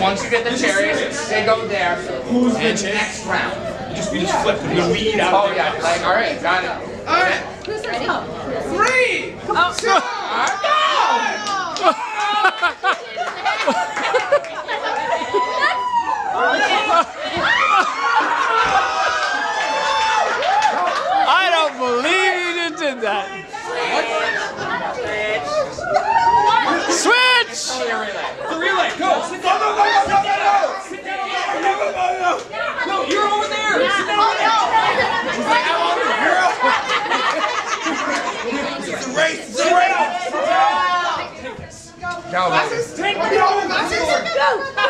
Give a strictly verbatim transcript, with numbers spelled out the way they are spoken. Once you get the cherries, they go there. Who's the next round? You just, you just yeah. flip the weed out. Oh yeah, like all right, got it. All right. Who's ready? Three. Oh two, go! I don't believe you just did that. Switch. The relay, go! Sit down, no, no, no, no, no, no! Sit down, no, no, no, no! No, you're over there! Sit down, no, no! She's like, I'm on the girl! It's a race! It's a race! Take this. Go, Buses! Take the go! Buses! Go!